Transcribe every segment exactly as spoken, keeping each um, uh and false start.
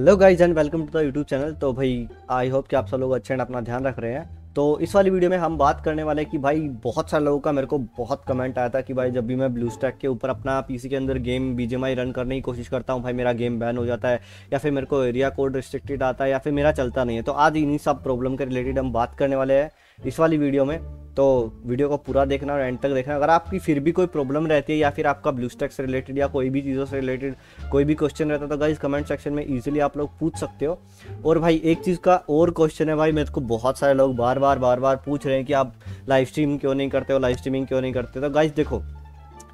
Hello guys and welcome to the YouTube channel. तो भाई I hope कि आप सब लोग अच्छे एंड अपना ध्यान रख रहे हैं। तो इस वाली वीडियो में हम बात करने वाले हैं कि भाई बहुत सारे लोगों का मेरे को बहुत कमेंट आया था कि भाई जब भी मैं ब्लूस्टैक के ऊपर अपना पीसी के अंदर गेम बीजेएमआई रन करने की कोशिश करता हूं भाई मेरा गेम बैन हो जाता है, या फिर मेरे को एरिया कोड रिस्ट्रिक्टेड आता है, या फिर मेरा चलता नहीं है। तो आज इन्हीं सब प्रॉब्लम के रिलेटेड हम बात करने वाले हैं इस वाली वीडियो में। तो वीडियो को पूरा देखना और एंड तक देखना। अगर आपकी फिर भी कोई प्रॉब्लम रहती है या फिर आपका ब्लूस्टैक से रिलेटेड या कोई भी चीज़ों से रिलेटेड कोई भी क्वेश्चन रहता है तो गाइस कमेंट सेक्शन में इजीली आप लोग पूछ सकते हो। और भाई एक चीज़ का और क्वेश्चन है भाई, मेरे को बहुत सारे लोग बार बार बार बार पूछ रहे हैं कि आप लाइव स्ट्रीम क्यों नहीं करते हो, लाइव स्ट्रीमिंग क्यों नहीं करते। तो गाइस देखो,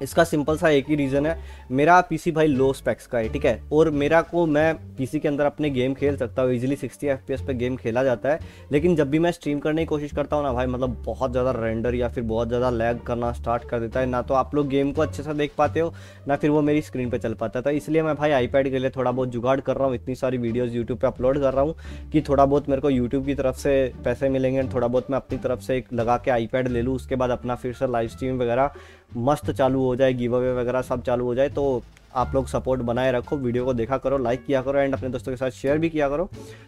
इसका सिंपल सा एक ही रीज़न है, मेरा पीसी भाई लो स्पेक्स का है, ठीक है। और मेरा को मैं पीसी के अंदर अपने गेम खेल सकता हूँ इजीली, सिक्सटी एफपीएस पे गेम खेला जाता है। लेकिन जब भी मैं स्ट्रीम करने की कोशिश करता हूँ ना भाई, मतलब बहुत ज़्यादा रेंडर या फिर बहुत ज़्यादा लैग करना स्टार्ट कर देता है। ना तो आप लोग गेम को अच्छे से देख पाते हो, ना फिर वो मेरी स्क्रीन पर चल पाता है। तो इसलिए मैं भाई आईपैड के लिए थोड़ा बहुत जुगाड़ कर रहा हूँ, इतनी सारी वीडियोज़ यूट्यूब पर अपलोड कर रहा हूँ कि थोड़ा बहुत मेरे को यूट्यूब की तरफ से पैसे मिलेंगे, थोड़ा बहुत मैं अपनी तरफ से एक लगा के आईपैड ले लूँ, उसके बाद अपना फिर से लाइव स्ट्रीम वगैरह मस्त चालू हो जाए, गिव अवे वगैरह सब चालू हो जाए। तो आप लोग सपोर्ट बनाए रखो, वीडियो को देखा करो, लाइक किया करो एंड अपने दोस्तों के साथ शेयर भी किया करो।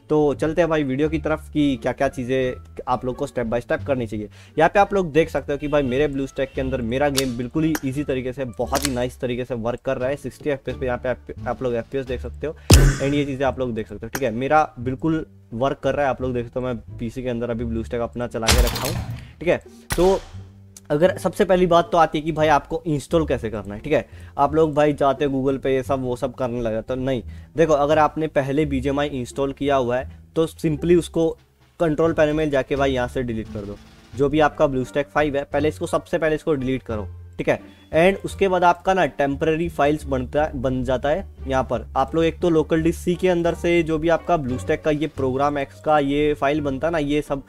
तो चलते हैं भाई वीडियो की तरफ कि क्या क्या चीज़ें आप लोग को स्टेप बाय स्टेप करनी चाहिए। यहाँ पे आप लोग देख सकते हो कि भाई मेरे ब्लूस्टैक के अंदर मेरा गेम बिल्कुल ही ईजी तरीके से, बहुत ही नाइस तरीके से वर्क कर रहा है। सिक्सटी एफ पी एस पे यहाँ पे आप लोग एफ पी एस देख सकते हो एंड ये चीज़ें आप लोग देख सकते हो, ठीक है। मेरा बिल्कुल वर्क कर रहा है, आप लोग देख सकते हो। मैं पी सी के अंदर अभी ब्लूस्टैक अपना चला के रखा हूँ, ठीक है। तो अगर सबसे पहली बात तो आती है कि भाई आपको इंस्टॉल कैसे करना है, ठीक है। आप लोग भाई जाते हो गूगल पे, ये सब वो सब करने लगा तो नहीं। देखो, अगर आपने पहले बीजेएमआई इंस्टॉल किया हुआ है तो सिंपली उसको कंट्रोल पैनल में जाके भाई यहाँ से डिलीट कर दो। जो भी आपका ब्लूस्टैक फाइव है पहले इसको सबसे पहले इसको डिलीट करो, ठीक है। एंड उसके बाद आपका ना टेम्परेरी फाइल्स बनता बन जाता है। यहाँ पर आप लोग एक तो लोकल डिस्क सी के अंदर से जो भी आपका ब्लूस्टैक का ये प्रोग्राम एक्स का ये फाइल बनता है ना, ये सब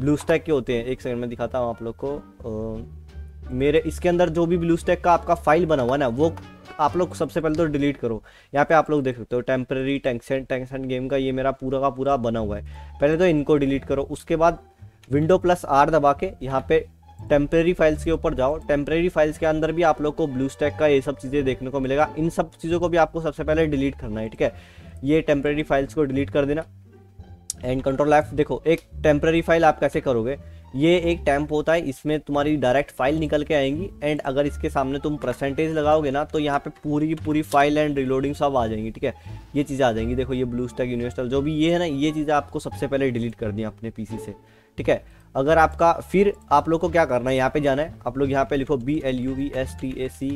ब्लूस्टैक के होते हैं। एक सेकंड में दिखाता हूँ आप लोग को। आ, मेरे इसके अंदर जो भी ब्लूस्टैक का आपका फाइल बना हुआ है ना, वो आप लोग सबसे पहले तो डिलीट करो। यहाँ पे आप लोग देख सकते हो टेम्परेरी टेंशन टेंशन गेम का ये मेरा पूरा का पूरा बना हुआ है। पहले तो इनको डिलीट करो, उसके बाद विंडो प्लस आर दबा के यहाँ पे टेम्परेरी फाइल्स के ऊपर जाओ। टेम्परेरी फाइल्स के अंदर भी आप लोग को ब्लूस्टैक का ये सब चीज़ें देखने को मिलेगा। इन सब चीज़ों को भी आपको सबसे पहले डिलीट करना है, ठीक है। ये टेम्परेरी फाइल्स को डिलीट कर देना एंड कंट्रोल एफ। देखो, एक टेम्परेरी फाइल आप कैसे करोगे, ये एक टैम्प होता है, इसमें तुम्हारी डायरेक्ट फाइल निकल के आएंगी एंड अगर इसके सामने तुम परसेंटेज लगाओगे ना तो यहाँ पे पूरी की पूरी फाइल एंड रिलोडिंग सब आ जाएंगी, ठीक है। ये चीज़ें आ जाएंगी। देखो, ये ब्लूस्टैक यूनिवर्सल जो भी ये है ना, ये चीज़ें आपको सबसे पहले डिलीट कर दी अपने पीसी से, ठीक है। अगर आपका फिर आप लोग को क्या करना है, यहाँ पर जाना है। आप लोग यहाँ पर लिखो B L U E S T A C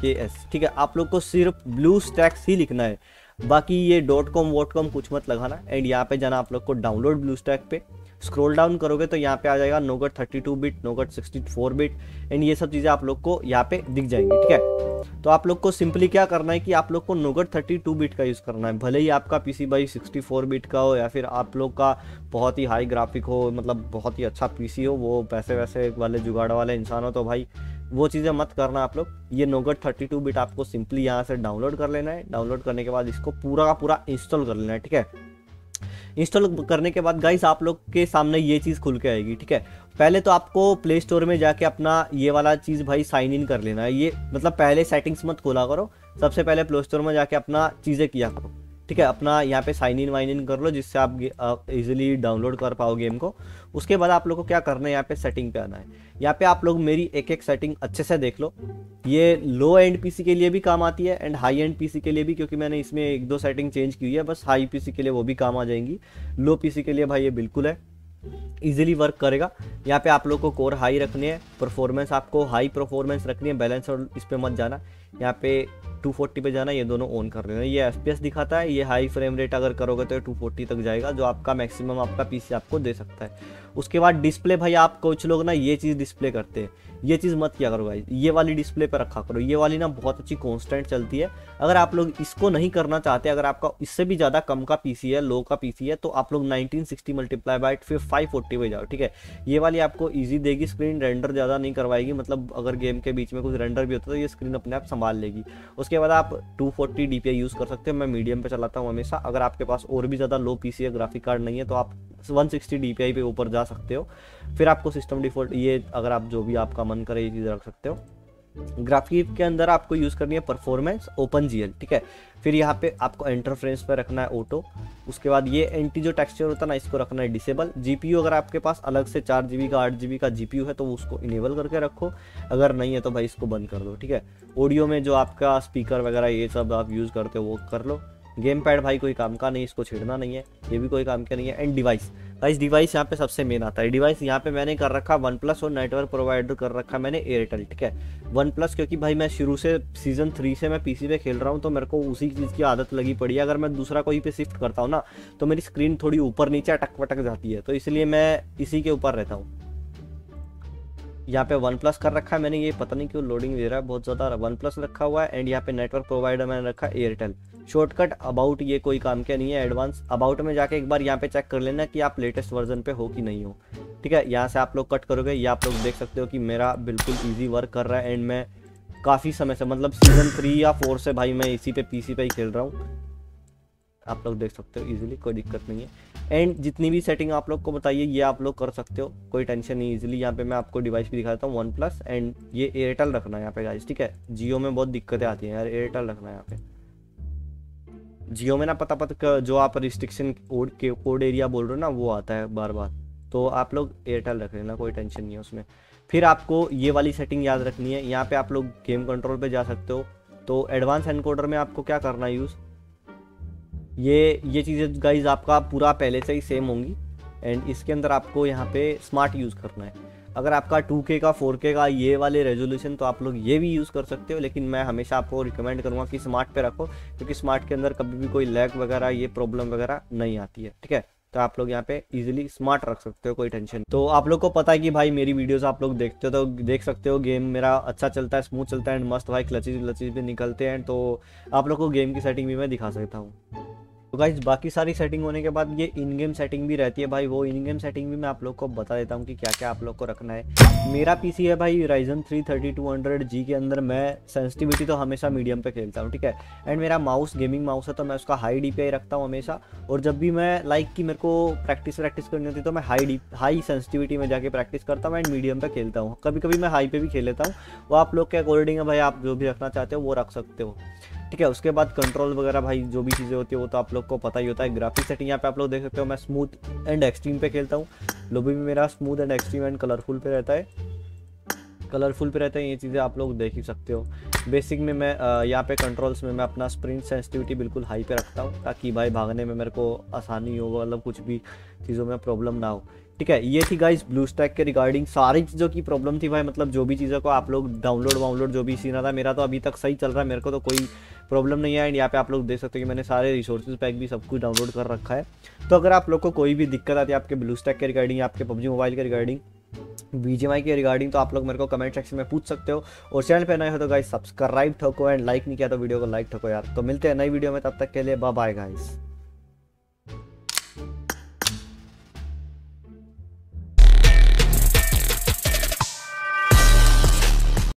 K S, ठीक है। आप लोग को सिर्फ ब्लूस्टैक्स ही लिखना है, बाकी ये डॉट कॉम वॉट कॉम कुछ मत लगाना। एंड यहाँ पे जाना आप लोग को डाउनलोड ब्लूस्टैक पे, स्क्रॉल डाउन करोगे तो यहाँ पे आ जाएगा Nougat thirty two bit, Nougat sixty four bit and ये सब चीज़ें आप लोग को यहाँ पे दिख जाएंगी, ठीक है। तो आप लोग को सिंपली क्या करना है कि आप लोग को नोगट थर्टी टू बिट का यूज़ करना है। भले ही आपका पीसी भाई सिक्सटी फोर बिट का हो या फिर आप लोग का बहुत ही हाई ग्राफिक हो, मतलब बहुत ही अच्छा पीसी हो, वो पैसे वैसे वाले जुगाड़ वाले इंसान हो, तो भाई वो चीज़ें मत करना आप लोग। ये नोगट थर्टी टू बिट आपको सिंपली यहाँ से डाउनलोड कर लेना है। डाउनलोड करने के बाद इसको पूरा का पूरा इंस्टॉल कर लेना है, ठीक है। इंस्टॉल करने के बाद गाइस आप लोग के सामने ये चीज़ खुल के आएगी, ठीक है। पहले तो आपको प्ले स्टोर में जाके अपना ये वाला चीज़ भाई साइन इन कर लेना है। ये मतलब पहले सेटिंग्स मत खोला करो, सबसे पहले प्ले स्टोर में जाके अपना चीज़ें किया करो, ठीक है। अपना यहाँ पे साइन इन वाइन इन कर लो, जिससे आप इजीली डाउनलोड कर पाओ गेम को। उसके बाद आप लोग को क्या करना है, यहाँ पे सेटिंग पे आना है। यहाँ पे आप लोग मेरी एक एक सेटिंग अच्छे से देख लो। ये लो एंड पीसी के लिए भी काम आती है एंड हाई एंड पीसी के लिए भी, क्योंकि मैंने इसमें एक दो सेटिंग चेंज की है बस। हाई पीसी के लिए वो भी काम आ जाएंगी, लो पीसी के लिए भाई ये बिल्कुल है, इजीली वर्क करेगा। यहाँ पे आप लोग को कोर हाई रखनी है, परफॉर्मेंस आपको हाई परफॉर्मेंस रखनी है, बैलेंस और इस पर मत जाना। यहाँ पे टू फोर्टी पे जाना, ये दोनों ऑन कर देना। ये एफपीएस दिखाता है, ये हाई फ्रेम रेट अगर करोगे तो ये टू फोर्टी तक जाएगा, जो आपका मैक्सिमम आपका पीसी आपको दे सकता है। उसके बाद डिस्प्ले भाई आप कुछ लोग ना ये चीज़ डिस्प्ले करते हैं, ये चीज़ मत किया करो भाई, ये वाली डिस्प्ले पर रखा करो। ये वाली ना बहुत अच्छी कॉन्स्टेंट चलती है। अगर आप लोग इसको नहीं करना चाहते, अगर आपका इससे भी ज़्यादा कम का पीसी है, लो का पीसी है, तो आप लोग नाइनटीन सिक्सटी मल्टीप्लाई बाय फिर फाइव फोर्टी पे जाओ, ठीक है। ये वाली आपको ईजी देगी स्क्रीन, रेंडर ज़्यादा नहीं करवाएगी, मतलब अगर गेम के बीच में कुछ रेंडर भी होता है तो ये स्क्रीन अपने आप संभाल लेगी। उसके बाद आप two forty D P I use कर सकते हैं, मैं मीडियम पे चलाता हूँ हमेशा। अगर आपके पास और भी ज़्यादा लो पीसी या ग्राफिक कार्ड नहीं है तो आप one sixty D P I पे ऊपर जा सकते हो। फिर आपको सिस्टम डिफ़ॉल्ट ये, अगर आप जो भी आपका मन करे ये चीज़ रख सकते हो। ग्राफिक के अंदर आपको यूज़ करनी है परफॉर्मेंस ओपन जीएल, ठीक है। फिर यहाँ पे आपको इंटरफ्रेंस पर रखना है ऑटो, उसके बाद ये एंटी जो टेक्सचर होता है ना इसको रखना है डिसेबल। जीपीयू अगर आपके पास अलग से चार जीबी का आठ जीबी का जीपीयू है तो उसको इनेबल करके रखो, अगर नहीं है तो भाई इसको बंद कर दो, ठीक है। ऑडियो में जो आपका स्पीकर वगैरह ये सब आप यूज़ करते हो वो कर लो। गेम पैड भाई कोई काम का नहीं, इसको छेड़ना नहीं है, ये भी कोई काम का नहीं है। एंड डिवाइस गाइस, डिवाइस यहाँ पे सबसे मेन आता है। डिवाइस यहाँ पे मैंने कर रखा वन प्लस और नेटवर्क प्रोवाइडर कर रखा मैंने एयरटेल, ठीक है। वन प्लस क्योंकि भाई मैं शुरू से सीजन थ्री से मैं पीसी पे खेल रहा हूँ तो मेरे को उसी चीज़ की आदत लगी पड़ी है। अगर मैं दूसरा कोई पे शिफ्ट करता हूँ ना तो मेरी स्क्रीन थोड़ी ऊपर नीचे अटक वटक जाती है, तो इसलिए मैं इसी के ऊपर रहता हूँ। यहाँ पे वन प्लस कर रखा है मैंने, ये पता नहीं क्यों लोडिंग दे रहा है बहुत ज़्यादा, वन प्लस रखा हुआ है। एंड यहाँ पे नेटवर्क प्रोवाइडर मैंने रखा एयरटेल। शॉर्टकट अबाउट ये कोई काम के नहीं है, एडवांस अबाउट में जाके एक बार यहाँ पे चेक कर लेना कि आप लेटेस्ट वर्जन पे हो कि नहीं हो, ठीक है। यहाँ से आप लोग कट करोगे, ये आप लोग देख सकते हो कि मेरा बिल्कुल ईजी वर्क कर रहा है। एंड मैं काफ़ी समय से मतलब सीजन थ्री या फोर से भाई मैं इसी पे पी सी पे ही खेल रहा हूँ, आप लोग देख सकते हो इजीली, कोई दिक्कत नहीं है। एंड जितनी भी सेटिंग आप लोग को बताइए ये आप लोग कर सकते हो, कोई टेंशन नहीं, इजीली। यहाँ पे मैं आपको डिवाइस भी दिखाता हूँ वन प्लस, एंड ये एयरटेल रखना है यहाँ पे गाइस, ठीक है। जियो में बहुत दिक्कतें आती हैं यार, एयरटेल रखना है यहाँ पे। जियो में ना पता पता जो आप रिस्ट्रिक्शन कोड के कोड एरिया बोल रहे हो ना वो आता है बार बार, तो आप लोग एयरटेल रख लेना, कोई टेंशन नहीं है उसमें। फिर आपको ये वाली सेटिंग याद रखनी है, यहाँ पर आप लोग गेम कंट्रोल पर जा सकते हो। तो एडवांस एनकोडर में आपको क्या करना है यूज़, ये ये चीज़ें गाइज आपका पूरा पहले से ही सेम होंगी। एंड इसके अंदर आपको यहाँ पे स्मार्ट यूज़ करना है। अगर आपका टू के का फोर के का ये वाले रेजोल्यूशन तो आप लोग ये भी यूज़ कर सकते हो, लेकिन मैं हमेशा आपको रिकमेंड करूँगा कि स्मार्ट पे रखो, क्योंकि स्मार्ट के अंदर कभी भी कोई लैग वगैरह ये प्रॉब्लम वगैरह नहीं आती है, ठीक है। तो आप लोग यहाँ पे इजीली स्मार्ट रख सकते हो, कोई टेंशन। तो आप लोग को पता है कि भाई मेरी वीडियोस आप लोग देखते हो तो देख सकते हो गेम मेरा अच्छा चलता है, स्मूथ चलता है एंड मस्त भाई क्लचेज व्लचेज भी निकलते हैं, तो आप लोग को गेम की सेटिंग भी मैं दिखा सकता हूँ। तो गाइज बाकी सारी सेटिंग होने के बाद ये इन गेम सेटिंग भी रहती है भाई, वो इन गेम सेटिंग भी मैं आप लोग को बता देता हूँ कि क्या क्या आप लोग को रखना है। मेरा पीसी है भाई Ryzen three thirty two hundred G के अंदर, मैं सेंसिटिविटी तो हमेशा मीडियम पे खेलता हूँ, ठीक है। एंड मेरा माउस गेमिंग माउस है तो मैं उसका हाई डी पी आई रखता हूँ हमेशा, और जब भी मैं लाइक कि मेरे को प्रैक्टिस प्रैक्टिस करनी होती है तो मैं हाई डी हाई सेंसिटिविटी में जाके प्रैक्टिस करता हूँ एंड मीडियम पर खेलता हूँ। कभी कभी मैं हाई पे भी खेल लेता हूँ, वो आप लोग के अकॉर्डिंग है भाई, आप जो भी रखना चाहते हो वो रख सकते हो, ठीक है। उसके बाद कंट्रोल वगैरह भाई जो भी चीज़ें होती है वो तो आप लोग को पता ही होता है। ग्राफिक सेटिंग यहाँ पे आप लोग देख सकते हो, मैं स्मूथ एंड एक्सट्रीम पे खेलता हूँ, लोबी भी मेरा smooth and extreme and colourful पे रहता है, कलरफुल पे रहता है, ये चीज़ें आप लोग देख ही सकते हो। बेसिक में मैं यहाँ पे कंट्रोल्स में मैं अपना स्प्रिंट सेंसिटिविटी बिल्कुल हाई पे रखता हूँ, ताकि भाई भागने में मेरे को आसानी हो, मतलब कुछ भी चीज़ों में प्रॉब्लम ना हो, ठीक है। ये थी गाइस ब्लूस्टैक के रिगार्डिंग सारी चीज़ों की प्रॉब्लम थी भाई, मतलब जो भी चीज़ों को आप लोग डाउनलोड वाउनलोड जो भी सीना था, मेरा तो अभी तक सही चल रहा है, मेरे को तो कोई प्रॉब्लम नहीं है। एंड यहाँ पे आप लोग देख सकते हो कि मैंने सारे रिसोर्सेज पैक भी सब कुछ डाउनलोड कर रखा है। तो अगर आप लोग को कोई भी दिक्कत आती है आपके ब्लूस्टैक के रिगार्डिंग, आपके पबजी मोबाइल के रिगार्डिंग, बीजेएमआई के रिगार्डिंग, तो आप लोग मेरे को कमेंट सेक्शन में पूछ सकते हो। और चैनल पर नए हो तो गाइस सब्सक्राइब ठोको, एंड लाइक नहीं किया तो वीडियो को लाइक ठोको यार। तो मिलते हैं नई वीडियो में, तब तक के लिए बाय बाय गाइस।